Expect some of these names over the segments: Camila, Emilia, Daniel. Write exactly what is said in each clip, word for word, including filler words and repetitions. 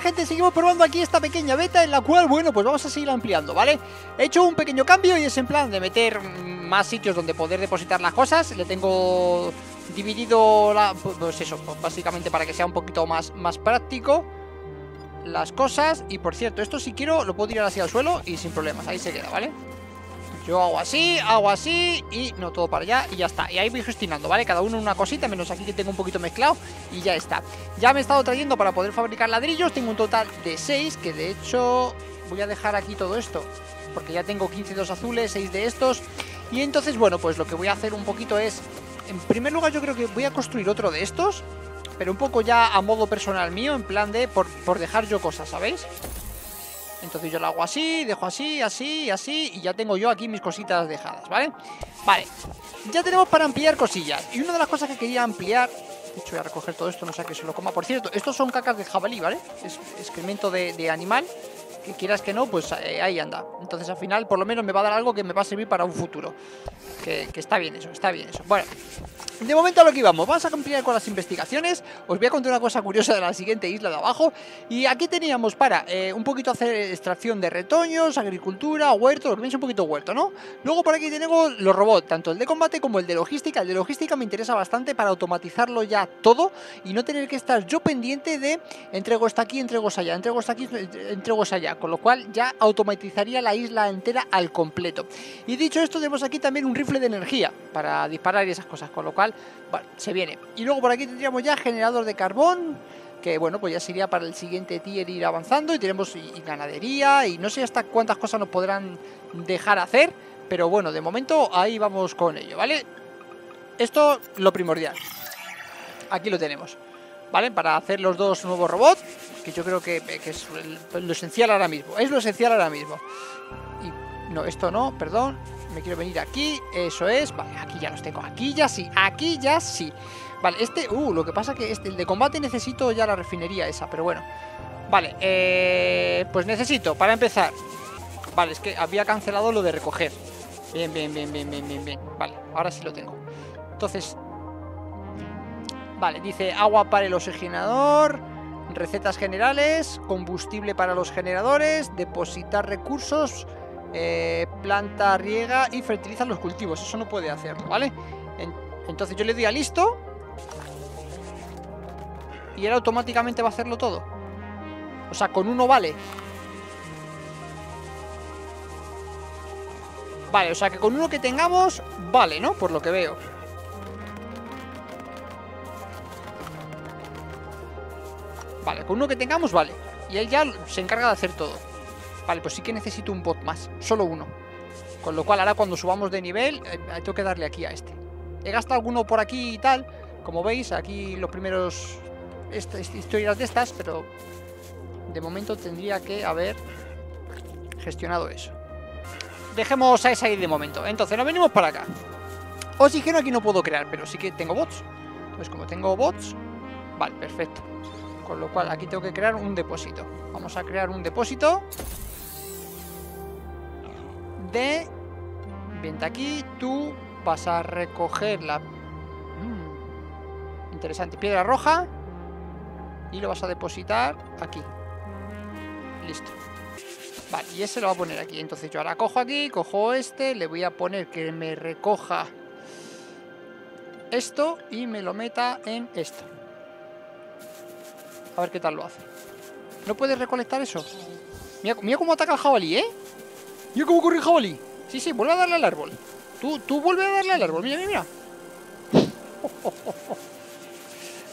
nada, gente, seguimos probando aquí esta pequeña beta en la cual, bueno, pues vamos a seguir ampliando, ¿vale? He hecho un pequeño cambio y es en plan de meter más sitios donde poder depositar las cosas. Le tengo dividido la... pues eso, pues básicamente para que sea un poquito más, más práctico las cosas. Y por cierto, esto si quiero lo puedo tirar hacia el suelo y sin problemas, ahí se queda, ¿vale? Yo hago así, hago así y no todo para allá y ya está. Y ahí voy gestionando, ¿vale? Cada uno una cosita, menos aquí que tengo un poquito mezclado y ya está. Ya me he estado trayendo para poder fabricar ladrillos. Tengo un total de seis, que de hecho voy a dejar aquí todo esto, porque ya tengo quince dos azules, seis de estos. Y entonces, bueno, pues lo que voy a hacer un poquito es... en primer lugar yo creo que voy a construir otro de estos, pero un poco ya a modo personal mío, en plan de por, por dejar yo cosas, ¿sabéis? Entonces yo lo hago así, dejo así, así, así, y ya tengo yo aquí mis cositas dejadas, ¿vale? Vale, ya tenemos para ampliar cosillas. Y una de las cosas que quería ampliar... de hecho voy a recoger todo esto, no sé a qué se lo coma. Por cierto, estos son cacas de jabalí, ¿vale? Es excremento de, de animal. Que quieras que no, pues eh, ahí anda. Entonces al final por lo menos me va a dar algo que me va a servir para un futuro. Que, que está bien eso, está bien eso. Bueno, de momento a lo que íbamos. Vamos a cumplir con las investigaciones. Os voy a contar una cosa curiosa de la siguiente isla de abajo. Y aquí teníamos para eh, un poquito hacer extracción de retoños, agricultura, huerto, lo que me es un poquito huerto, ¿no? Luego por aquí tenemos los robots, tanto el de combate como el de logística. El de logística me interesa bastante para automatizarlo ya todo y no tener que estar yo pendiente de entrego hasta aquí, entrego hasta allá, entrego hasta aquí, entrego hasta allá. Con lo cual ya automatizaría la isla entera al completo. Y dicho esto, tenemos aquí también un rifle de energía para disparar y esas cosas, con lo cual, bueno, se viene. Y luego por aquí tendríamos ya generador de carbón, que bueno, pues ya sería para el siguiente tier ir avanzando. Y tenemos y, y ganadería, y no sé hasta cuántas cosas nos podrán dejar hacer, pero bueno, de momento ahí vamos con ello, ¿vale? Esto lo primordial. Aquí lo tenemos, ¿vale? Para hacer los dos nuevos robots, que yo creo que, que es lo esencial ahora mismo. Es lo esencial ahora mismo. Y no, esto no, perdón. Me quiero venir aquí, eso es. Vale, aquí ya los tengo, aquí ya sí, aquí ya sí. Vale, este, uh, lo que pasa que este, el de combate necesito ya la refinería esa, pero bueno. Vale, eh, pues necesito, para empezar. Vale, es que había cancelado lo de recoger. Bien, bien, bien, bien, bien, bien, bien. Vale, ahora sí lo tengo. Entonces... vale, dice agua para el oxigenador, recetas generales, combustible para los generadores, depositar recursos, eh, planta riega y fertilizar los cultivos. Eso no puede hacerlo, ¿vale? En, entonces yo le doy a listo y él automáticamente va a hacerlo todo. O sea, con uno vale. Vale, o sea que con uno que tengamos, vale, ¿no? Por lo que veo. Vale, con uno que tengamos, vale. Y él ya se encarga de hacer todo. Vale, pues sí que necesito un bot más. Solo uno. Con lo cual ahora cuando subamos de nivel, eh, tengo que darle aquí a este. He gastado alguno por aquí y tal. Como veis, aquí los primeros est est historias de estas. Pero de momento tendría que haber gestionado eso. Dejemos a esa ahí de momento. Entonces nos venimos para acá. Oxígeno aquí no puedo crear, pero sí que tengo bots. Entonces como tengo bots, vale, perfecto. Con lo cual aquí tengo que crear un depósito. Vamos a crear un depósito de... vente aquí, tú vas a recoger la... Mm, interesante, piedra roja. Y lo vas a depositar aquí. Listo. Vale, y ese lo va a poner aquí. Entonces yo ahora cojo aquí, cojo este. Le voy a poner que me recoja esto y me lo meta en esto. A ver qué tal lo hace. ¿No puedes recolectar eso? Mira, mira cómo ataca el jabalí, ¿eh? Mira cómo corre el jabalí. Sí, sí, vuelve a darle al árbol. Tú, tú vuelve a darle al árbol. Mira, mira, mira. Oh, oh, oh, oh.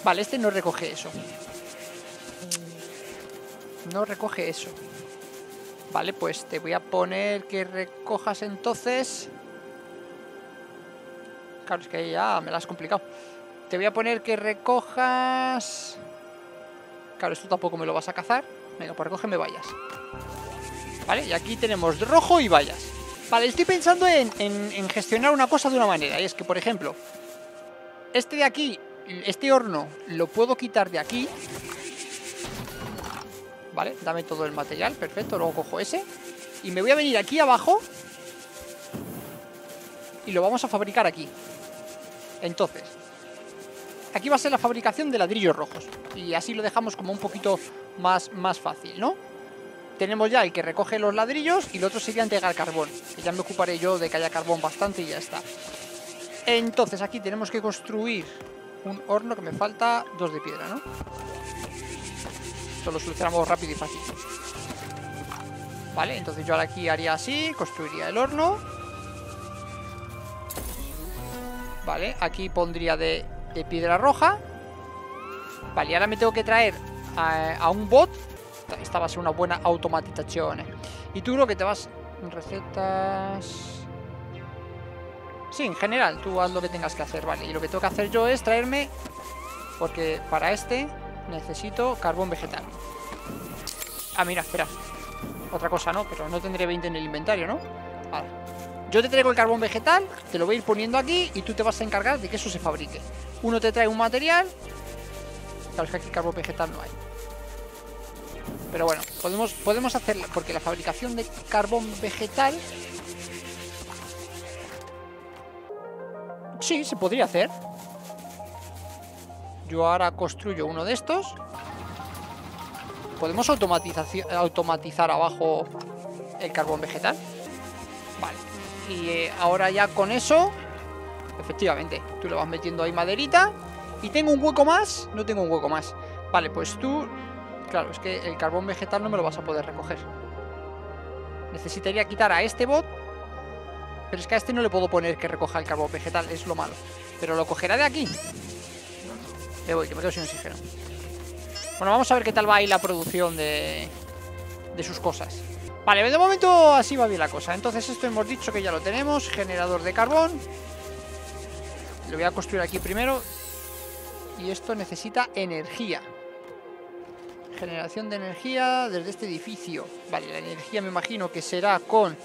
Vale, este no recoge eso. No recoge eso. Vale, pues te voy a poner que recojas entonces... claro, es que ya me la has complicado. Te voy a poner que recojas... claro, esto tampoco me lo vas a cazar. Venga, pues recógeme vallas. Vale, y aquí tenemos rojo y vallas. Vale, estoy pensando en, en, en gestionar una cosa de una manera. Y es que, por ejemplo, este de aquí, este horno, lo puedo quitar de aquí. Vale, dame todo el material, perfecto. Luego cojo ese. Y me voy a venir aquí abajo. Y lo vamos a fabricar aquí. Entonces... Aquí va a ser la fabricación de ladrillos rojos. Y así lo dejamos como un poquito más, más fácil, ¿no? Tenemos ya el que recoge los ladrillos y el otro sería entregar carbón. Que ya me ocuparé yo de que haya carbón bastante y ya está. Entonces aquí tenemos que construir un horno que me falta dos de piedra, ¿no? Esto lo solucionamos rápido y fácil. Vale, entonces yo ahora aquí haría así, construiría el horno. Vale, aquí pondría de, de piedra roja. Vale, y ahora me tengo que traer a, a un bot. Esta va a ser una buena automatización. Y tú lo que te vas... Recetas... Sí, en general, tú haz lo que tengas que hacer, vale. Y lo que tengo que hacer yo es traerme... Porque para este necesito carbón vegetal. Ah, mira, espera. Otra cosa, ¿no? Pero no tendré veinte en el inventario, ¿no? Vale. Yo te traigo el carbón vegetal, te lo voy a ir poniendo aquí y tú te vas a encargar de que eso se fabrique. Uno te trae un material... Claro, es que aquí carbón vegetal no hay. Pero bueno, podemos, podemos hacerla, porque la fabricación de carbón vegetal... Sí, se podría hacer. Yo ahora construyo uno de estos. ¿Podemos automatizar abajo el carbón vegetal? Vale. Y eh, ahora ya con eso... Efectivamente, tú le vas metiendo ahí maderita. ¿Y tengo un hueco más? No tengo un hueco más. Vale, pues tú... Claro, es que el carbón vegetal no me lo vas a poder recoger. Necesitaría quitar a este bot. Pero es que a este no le puedo poner que recoja el carbón vegetal, es lo malo. Pero lo cogerá de aquí. Me voy, que me quedo sin oxígeno. Bueno, vamos a ver qué tal va ahí la producción de, de sus cosas. Vale, de momento así va bien la cosa. Entonces esto hemos dicho que ya lo tenemos. Generador de carbón. Lo voy a construir aquí primero. Y esto necesita energía. Generación de energía desde este edificio. Vale, la energía me imagino que será con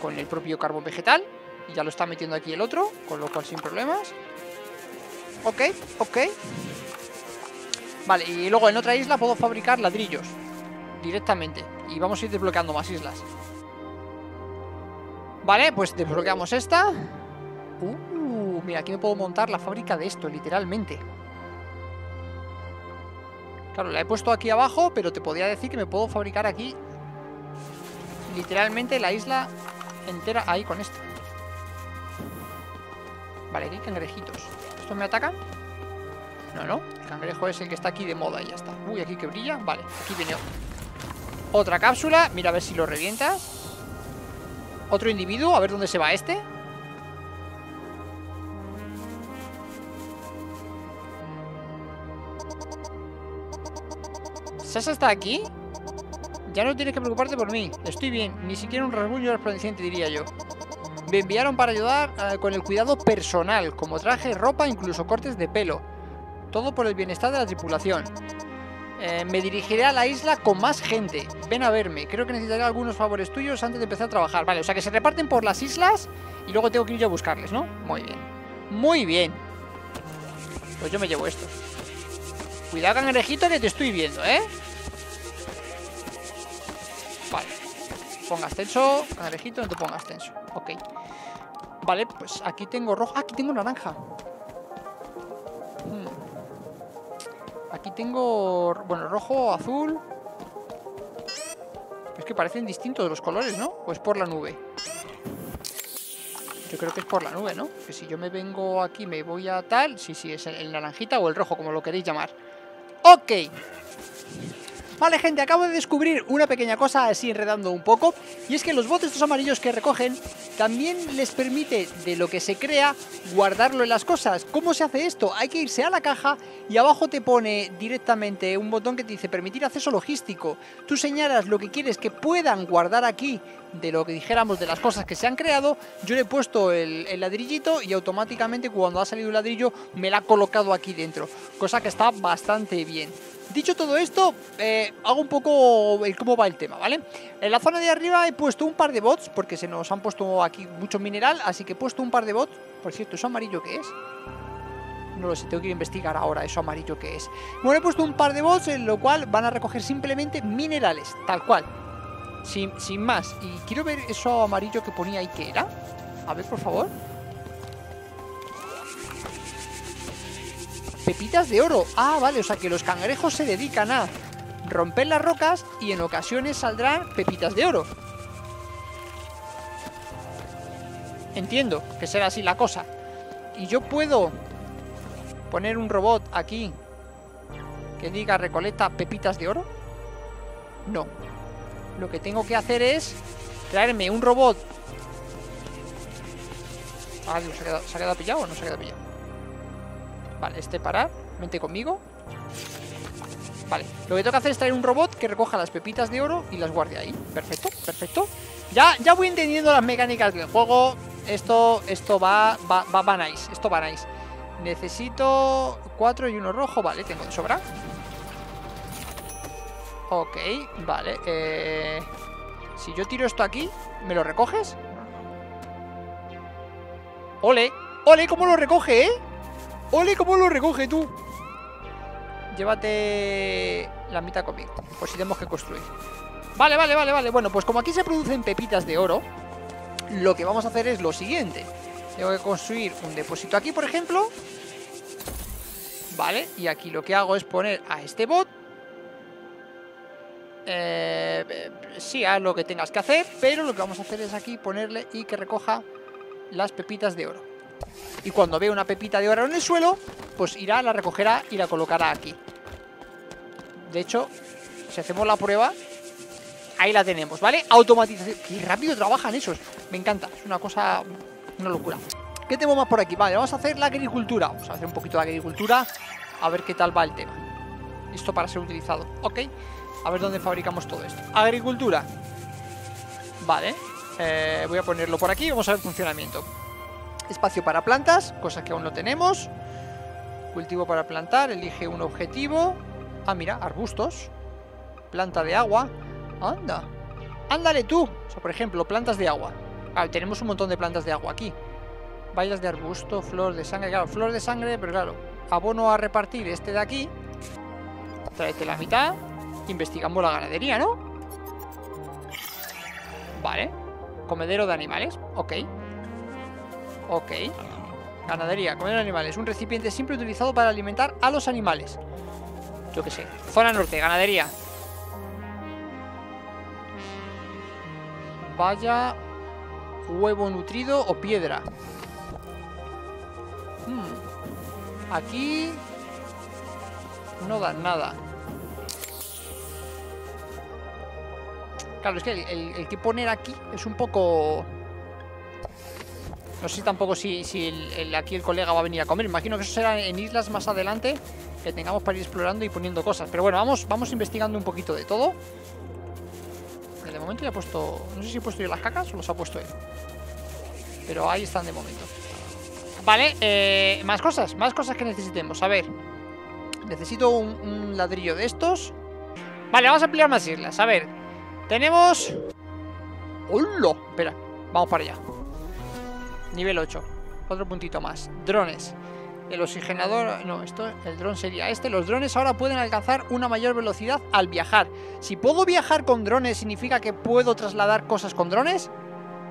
Con el propio carbón vegetal. Y ya lo está metiendo aquí el otro, con lo cual sin problemas. Ok, ok. Vale, y luego en otra isla puedo fabricar ladrillos directamente. Y vamos a ir desbloqueando más islas. Vale, pues desbloqueamos esta. Uh, mira, aquí me puedo montar la fábrica de esto, literalmente. Claro, la he puesto aquí abajo, pero te podía decir que me puedo fabricar aquí literalmente la isla entera ahí con esto. Vale, aquí hay cangrejitos. ¿Estos me atacan? No, no, el cangrejo es el que está aquí de moda y ya está. Uy, aquí que brilla. Vale, aquí viene otra cápsula. Mira a ver si lo revientas. Otro individuo, a ver dónde se va este. Sasa está aquí. Ya no tienes que preocuparte por mí. Estoy bien. Ni siquiera un rasguño resplandeciente, diría yo. Me enviaron para ayudar eh, con el cuidado personal, como traje, ropa, incluso cortes de pelo. Todo por el bienestar de la tripulación. Eh, me dirigiré a la isla con más gente. Ven a verme. Creo que necesitaré algunos favores tuyos antes de empezar a trabajar. Vale, o sea que se reparten por las islas y luego tengo que ir yo a buscarles, ¿no? Muy bien. Muy bien. Pues yo me llevo esto. Cuidado, cangrejito, que te estoy viendo, ¿eh? Vale. Pongas tenso, cangrejito, no te pongas tenso. Ok. Vale, pues aquí tengo rojo. Ah, aquí tengo naranja. Hmm. Aquí tengo... Bueno, rojo, azul. Es que parecen distintos los colores, ¿no? ¿O es por la nube? Yo creo que es por la nube, ¿no? Que si yo me vengo aquí, me voy a tal... Sí, sí, es el, el naranjita o el rojo, como lo queréis llamar. Ok. Vale, gente, acabo de descubrir una pequeña cosa, así enredando un poco. Y es que los botes estos amarillos que recogen también les permite, de lo que se crea, guardarlo en las cosas. ¿Cómo se hace esto? Hay que irse a la caja y abajo te pone directamente un botón que te dice permitir acceso logístico. Tú señalas lo que quieres que puedan guardar aquí, de lo que dijéramos de las cosas que se han creado. Yo le he puesto el, el ladrillito y automáticamente cuando ha salido el ladrillo me la ha colocado aquí dentro, cosa que está bastante bien. Dicho todo esto, eh, hago un poco el cómo va el tema, ¿vale? En la zona de arriba he puesto un par de bots porque se nos han puesto aquí mucho mineral, así que he puesto un par de bots. Por cierto, ¿eso amarillo qué es? No lo sé, tengo que ir a investigar ahora eso amarillo qué es. Bueno, he puesto un par de bots en lo cual van a recoger simplemente minerales, tal cual. Sin, sin más. Y quiero ver eso amarillo que ponía ahí, ¿qué era? A ver, por favor. pepitas de oro. Ah, vale, o sea que los cangrejos se dedican a romper las rocas y en ocasiones saldrán pepitas de oro. Entiendo que será así la cosa. Y yo puedo poner un robot aquí que diga recolecta pepitas de oro. No. Lo que tengo que hacer es traerme un robot. Ah, Dios, ¿se ha quedado, ¿se ha quedado pillado o no se ha quedado pillado? Vale, este parar. Vente conmigo. Vale, lo que tengo que hacer es traer un robot que recoja las pepitas de oro y las guarde ahí. Perfecto, perfecto. Ya, ya voy entendiendo las mecánicas del juego. Esto, esto va, va, va, va nice. Esto va nice. Necesito cuatro y uno rojo. Vale, tengo de sobra. Ok, vale. Eh, si yo tiro esto aquí, ¿me lo recoges? Ole, ole, ¿cómo lo recoge, eh? Ole, ¿cómo lo recoge tú? Llévate la mitad conmigo, por si tenemos que construir. Vale, vale, vale, vale. Bueno, pues como aquí se producen pepitas de oro, lo que vamos a hacer es lo siguiente. Tengo que construir un depósito aquí, por ejemplo. Vale, y aquí lo que hago es poner a este bot. Eh, eh, sí, haz lo que tengas que hacer, pero lo que vamos a hacer es aquí ponerle y que recoja las pepitas de oro. Y cuando vea una pepita de oro en el suelo, pues irá, la recogerá y la colocará aquí. De hecho, si hacemos la prueba, ahí la tenemos, ¿vale? Automatización. ¡Qué rápido trabajan esos! Me encanta, es una cosa, una locura. ¿Qué tenemos más por aquí? Vale, vamos a hacer la agricultura. Vamos a hacer un poquito de agricultura, a ver qué tal va el tema. Listo para ser utilizado, ok. A ver dónde fabricamos todo esto. Agricultura. Vale, eh, voy a ponerlo por aquí. Vamos a ver el funcionamiento. Espacio para plantas, cosa que aún no tenemos. Cultivo para plantar, elige un objetivo. Ah, mira, arbustos. Planta de agua. Anda, ándale tú. O sea, por ejemplo, plantas de agua. Claro, tenemos un montón de plantas de agua aquí. Vallas de arbusto, flor de sangre. Claro, flor de sangre, pero claro, abono a repartir este de aquí. Tráete la mitad. Investigamos la ganadería, ¿no? Vale. Comedero de animales, ok. Ok. Ganadería, comedero de animales. Un recipiente siempre utilizado para alimentar a los animales. Yo qué sé. Zona norte, ganadería. Vaya. Huevo nutrido o piedra. hmm. Aquí no dan nada. Claro, es que el, el, el que poner aquí es un poco... No sé tampoco si, si el, el, aquí el colega va a venir a comer. Imagino que eso será en islas más adelante, que tengamos para ir explorando y poniendo cosas. Pero bueno, vamos, vamos investigando un poquito de todo. De momento ya he puesto... No sé si he puesto yo las cacas o los ha puesto él. Pero ahí están de momento. Vale, eh, más cosas. Más cosas que necesitemos. A ver. Necesito un, un ladrillo de estos. Vale, vamos a ampliar más islas. A ver. Tenemos... ¡Hola! Espera, vamos para allá. Nivel ocho. Otro puntito más. Drones. El oxigenador... No, esto... El dron sería este. Los drones ahora pueden alcanzar una mayor velocidad al viajar. Si puedo viajar con drones, ¿significa que puedo trasladar cosas con drones?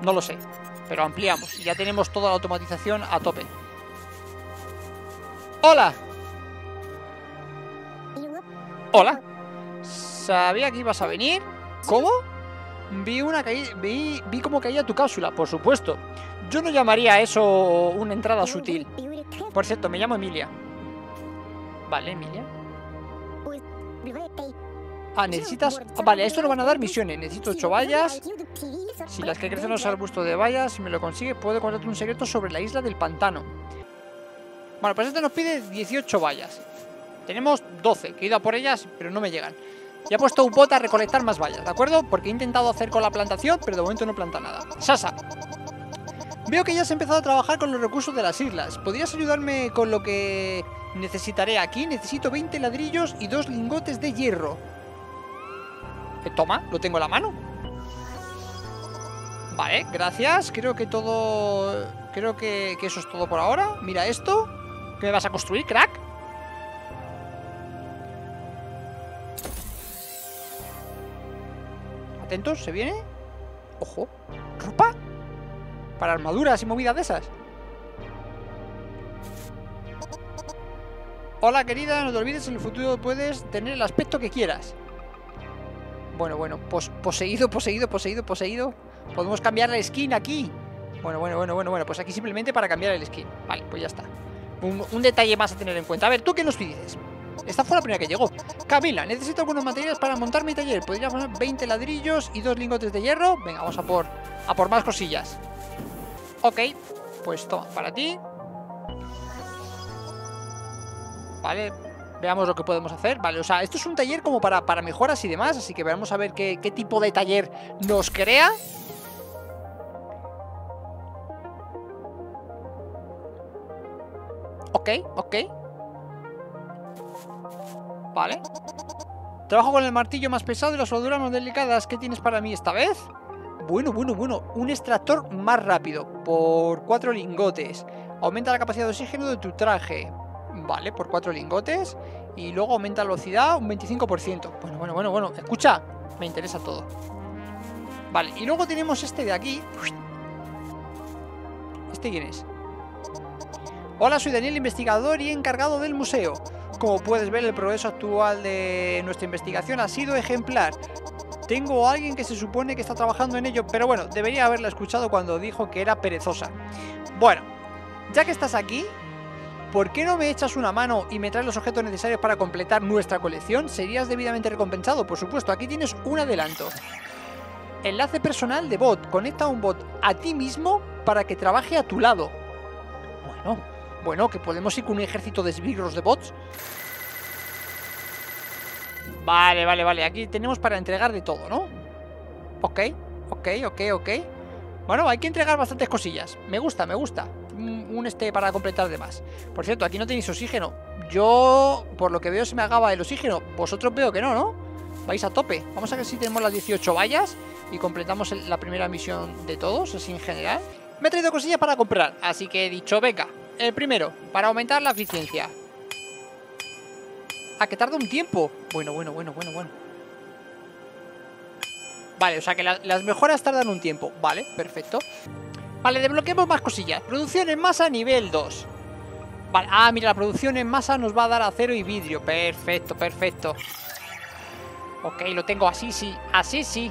No lo sé. Pero ampliamos. Y ya tenemos toda la automatización a tope. ¡Hola! ¡Hola! Sabía que ibas a venir... ¿Cómo? Vi una caída, vi, vi cómo caía tu cápsula, por supuesto. Yo no llamaría a eso una entrada sutil. Por cierto, me llamo Emilia. Vale, Emilia. Ah, necesitas... Ah, vale, a esto nos van a dar misiones. Necesito ocho vallas. Si las que crecen los arbustos de vallas, si me lo consigues, puedo contarte un secreto sobre la isla del pantano. Bueno, pues este nos pide dieciocho vallas. Tenemos doce, que he ido a por ellas, pero no me llegan. Ya he puesto un bot a recolectar más vallas, ¿de acuerdo? Porque he intentado hacer con la plantación, pero de momento no planta nada. Sasa, veo que ya has empezado a trabajar con los recursos de las islas. ¿Podrías ayudarme con lo que necesitaré aquí? Necesito veinte ladrillos y dos lingotes de hierro. Eh, toma, lo tengo en la mano. Vale, gracias. Creo que todo... Creo que, que eso es todo por ahora. Mira esto. ¿Qué me vas a construir, crack? Atentos, se viene. Ojo, ropa. Para armaduras y movidas de esas. Hola querida, no te olvides, en el futuro puedes tener el aspecto que quieras. Bueno, bueno, pos poseído, poseído, poseído, poseído. Podemos cambiar la skin aquí. Bueno, bueno, bueno, bueno, bueno, pues aquí simplemente para cambiar el skin. Vale, pues ya está. Un, un detalle más a tener en cuenta. A ver, ¿tú qué nos pides? Esta fue la primera que llegó. Camila, necesito algunos materiales para montar mi taller. Podrías poner veinte ladrillos y dos lingotes de hierro. Venga, vamos a por, a por más cosillas. Ok, pues toma, para ti. Vale, veamos lo que podemos hacer. Vale, o sea, esto es un taller como para, para mejoras y demás. Así que vamos a ver qué, qué tipo de taller nos crea. Ok, ok. Vale. Trabajo con el martillo más pesado y las soldaduras más delicadas. ¿Qué tienes para mí esta vez? Bueno, bueno, bueno. Un extractor más rápido. Por cuatro lingotes. Aumenta la capacidad de oxígeno de tu traje. Vale, por cuatro lingotes. Y luego aumenta la velocidad un veinticinco por ciento. Bueno, bueno, bueno, bueno. Escucha, me interesa todo. Vale, y luego tenemos este de aquí. ¿Este quién es? Hola, soy Daniel, investigador y encargado del museo. Como puedes ver, el progreso actual de nuestra investigación ha sido ejemplar. Tengo a alguien que se supone que está trabajando en ello, pero bueno, debería haberla escuchado cuando dijo que era perezosa. Bueno, ya que estás aquí, ¿por qué no me echas una mano y me traes los objetos necesarios para completar nuestra colección? Serías debidamente recompensado, por supuesto. Aquí tienes un adelanto. Enlace personal de bot. Conecta a un bot a ti mismo para que trabaje a tu lado. Bueno, bueno, que podemos ir con un ejército de esbirros de bots. Vale, vale, vale. Aquí tenemos para entregar de todo, ¿no? Ok, ok, ok, ok. Bueno, hay que entregar bastantes cosillas. Me gusta, me gusta. Un este para completar de más. Por cierto, aquí no tenéis oxígeno. Yo, por lo que veo, se me acaba el oxígeno. Vosotros veo que no, ¿no? Vais a tope. Vamos a ver si tenemos las dieciocho vallas y completamos la primera misión de todos, así en general. Me he traído cosillas para comprar, así que he dicho, venga. El primero, para aumentar la eficiencia. Ah, que tarda un tiempo. Bueno, bueno, bueno, bueno, bueno. Vale, o sea que la, las mejoras tardan un tiempo. Vale, perfecto. Vale, desbloqueemos más cosillas. Producción en masa nivel dos. Vale, ah, mira, la producción en masa nos va a dar acero y vidrio. Perfecto, perfecto. Ok, lo tengo así, sí. Así, sí.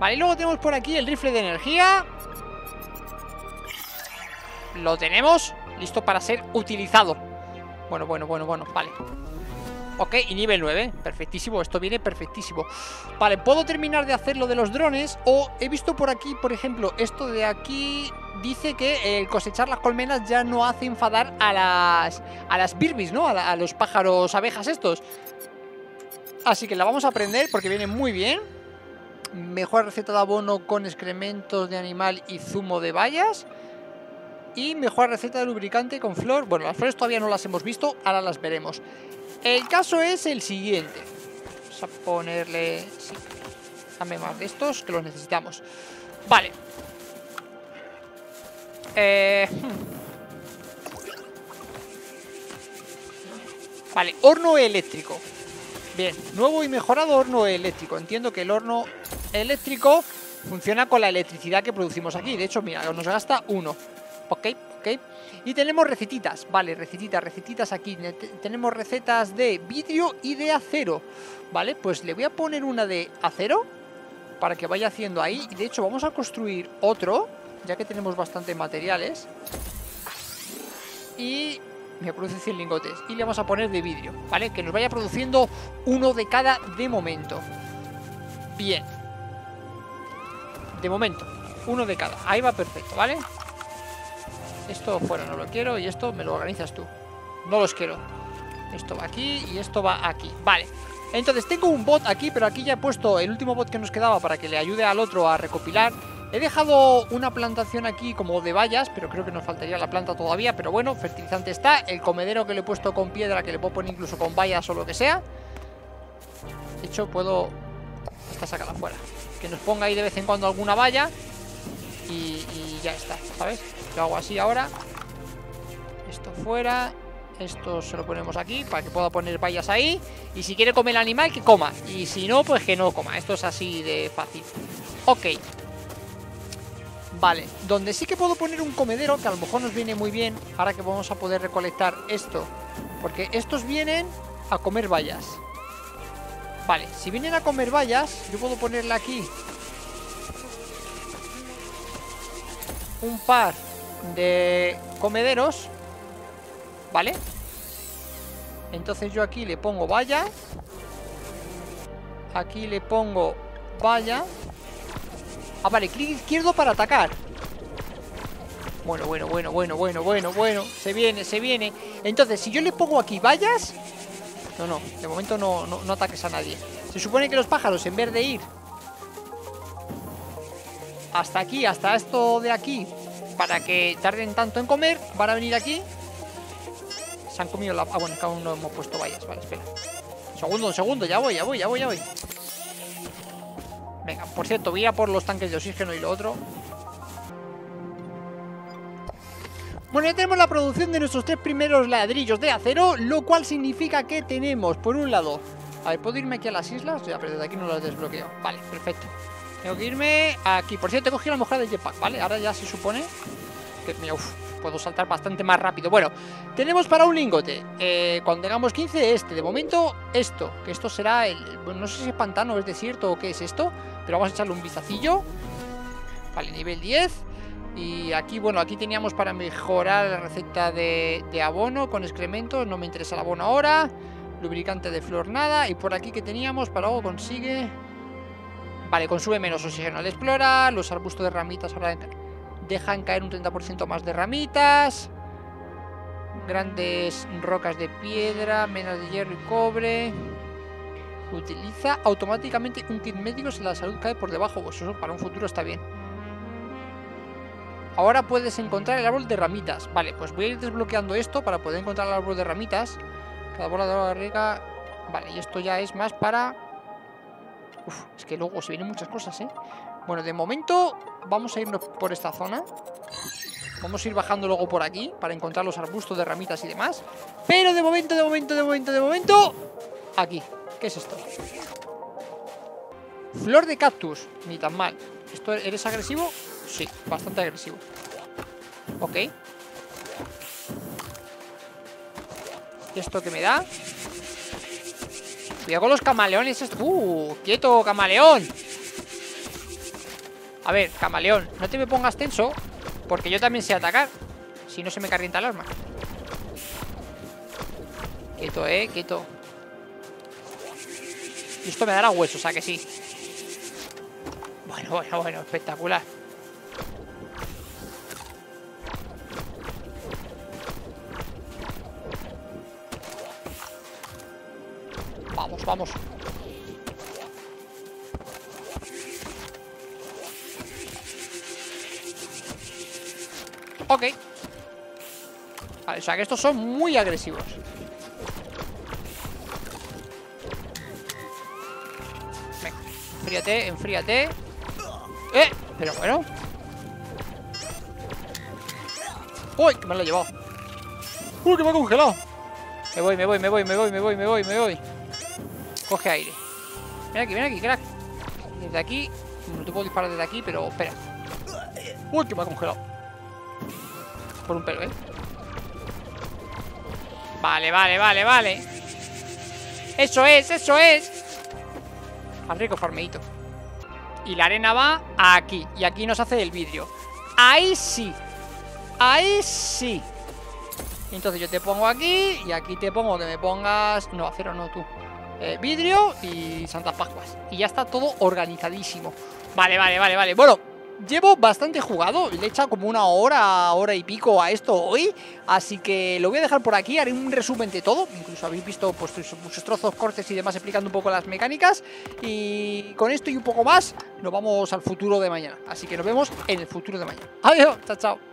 Vale, y luego tenemos por aquí el rifle de energía. Lo tenemos listo para ser utilizado. Bueno, bueno, bueno, bueno, vale. Ok, y nivel nueve. Perfectísimo, esto viene perfectísimo. Vale, puedo terminar de hacer lo de los drones. O he visto por aquí, por ejemplo, esto de aquí. Dice que el cosechar las colmenas ya no hace enfadar a las a las birbis, ¿no? A, la, a los pájaros, abejas estos. Así que la vamos a aprender porque viene muy bien. Mejor receta de abono con excrementos de animal y zumo de bayas. Y mejor receta de lubricante con flor. Bueno, las flores todavía no las hemos visto. Ahora las veremos. El caso es el siguiente. Vamos a ponerle... Sí. Dame más de estos que los necesitamos. Vale. Eh... Vale, horno eléctrico. Bien, nuevo y mejorado horno eléctrico. Entiendo que el horno eléctrico funciona con la electricidad que producimos aquí. De hecho, mira, nos gasta uno. Ok, ok. Y tenemos recetitas. Vale, recetitas, recetitas aquí. Tenemos recetas de vidrio y de acero. Vale, pues le voy a poner una de acero para que vaya haciendo ahí. Y de hecho vamos a construir otro, ya que tenemos bastantes materiales. Y me produce cien lingotes. Y le vamos a poner de vidrio, ¿vale? Que nos vaya produciendo uno de cada de momento. Bien. De momento, uno de cada. Ahí va perfecto, ¿vale? Esto fuera no lo quiero y esto me lo organizas tú. No los quiero. Esto va aquí y esto va aquí. Vale. Entonces tengo un bot aquí, pero aquí ya he puesto el último bot que nos quedaba para que le ayude al otro a recopilar. He dejado una plantación aquí como de bayas, pero creo que nos faltaría la planta todavía. Pero bueno, fertilizante está. El comedero que le he puesto con piedra, que le puedo poner incluso con bayas o lo que sea. De hecho puedo... Hasta sacarla fuera. Que nos ponga ahí de vez en cuando alguna valla. Y, y ya está, ¿sabes? Lo hago así ahora. Esto fuera. Esto se lo ponemos aquí para que pueda poner vallas ahí. Y si quiere comer el animal, que coma. Y si no, pues que no coma. Esto es así de fácil. Ok. Vale, donde sí que puedo poner un comedero, que a lo mejor nos viene muy bien, ahora que vamos a poder recolectar esto porque estos vienen a comer bayas. Vale, si vienen a comer bayas, yo puedo ponerle aquí un par de comederos, ¿vale? Entonces yo aquí le pongo valla, aquí le pongo valla. Ah, vale, clic izquierdo para atacar. Bueno, bueno, bueno, bueno, bueno, bueno, bueno. Se viene, se viene. Entonces, si yo le pongo aquí vallas... No, no, de momento no, no, no ataques a nadie. Se supone que los pájaros, en vez de ir hasta aquí, hasta esto de aquí, para que tarden tanto en comer, van a venir aquí. Se han comido la... Ah, bueno, cada uno hemos puesto vallas. Vale, espera. Un segundo, un segundo, ya voy, ya voy, ya voy, ya voy. Venga, por cierto, voy a por los tanques de oxígeno y lo otro. Bueno, ya tenemos la producción de nuestros tres primeros ladrillos de acero, lo cual significa que tenemos, por un lado... A ver, ¿puedo irme aquí a las islas? Ya, pero desde aquí no las desbloqueo. Vale, perfecto. Tengo que irme aquí. Por cierto, he cogido la mojada de jetpack, ¿vale? Ahora ya se supone que uf, puedo saltar bastante más rápido. Bueno, tenemos para un lingote. Eh, cuando tengamos quince, este. De momento, esto. Que esto será el... Bueno, no sé si es pantano, es desierto o qué es esto. Pero vamos a echarle un vistacillo. Vale, nivel diez. Y aquí, bueno, aquí teníamos para mejorar la receta de, de abono con excrementos. No me interesa el abono ahora. Lubricante de flor, nada. Y por aquí que teníamos para algo consigue... Vale, consume menos oxígeno al explorar. Los arbustos de ramitas ahora dejan caer un treinta por ciento más de ramitas. Grandes rocas de piedra, menos de hierro y cobre. Utiliza automáticamente un kit médico si la salud cae por debajo. Pues eso para un futuro está bien. Ahora puedes encontrar el árbol de ramitas. Vale, pues voy a ir desbloqueando esto para poder encontrar el árbol de ramitas. Cada bola de agua rica. Vale, y esto ya es más para... Uf, es que luego se vienen muchas cosas, ¿eh? Bueno, de momento vamos a irnos por esta zona. Vamos a ir bajando luego por aquí para encontrar los arbustos de ramitas y demás. Pero de momento, de momento, de momento, de momento... Aquí. ¿Qué es esto? Flor de cactus. Ni tan mal. ¿Esto eres agresivo? Sí, bastante agresivo. Ok. ¿Y esto qué me da? Cuidado con los camaleones estos. ¡Uh! ¡Quieto, camaleón! A ver, camaleón, no te me pongas tenso, porque yo también sé atacar. Si no, se me calienta el arma. Quieto, eh, quieto. Y esto me dará hueso, o sea que sí. Bueno, bueno, bueno, espectacular. Vamos, vamos. Ok. Vale, o sea que estos son muy agresivos. Venga, enfríate, enfríate. Eh, pero bueno. Uy, que me lo he llevado. Uy, que me ha congelado. Me voy, me voy, me voy, me voy, me voy, me voy, me voy. Coge aire. Ven aquí, ven aquí, crack. Desde aquí, no te puedo disparar desde aquí, pero espera. Uy, que me ha congelado. Por un pelo, eh. Vale, vale, vale, vale. Eso es, eso es. Al rico farmeito. Y la arena va aquí. Y aquí nos hace el vidrio. Ahí sí. Ahí sí. Entonces yo te pongo aquí. Y aquí te pongo que me pongas... No, acero no, tú. Eh, vidrio y santas pascuas. Y ya está todo organizadísimo. Vale, vale, vale, vale. Bueno, llevo bastante jugado. Le he echado como una hora, hora y pico a esto hoy. Así que lo voy a dejar por aquí. Haré un resumen de todo. Incluso habéis visto pues, muchos trozos, cortes y demás explicando un poco las mecánicas. Y con esto y un poco más nos vamos al futuro de mañana. Así que nos vemos en el futuro de mañana. Adiós, chao, chao.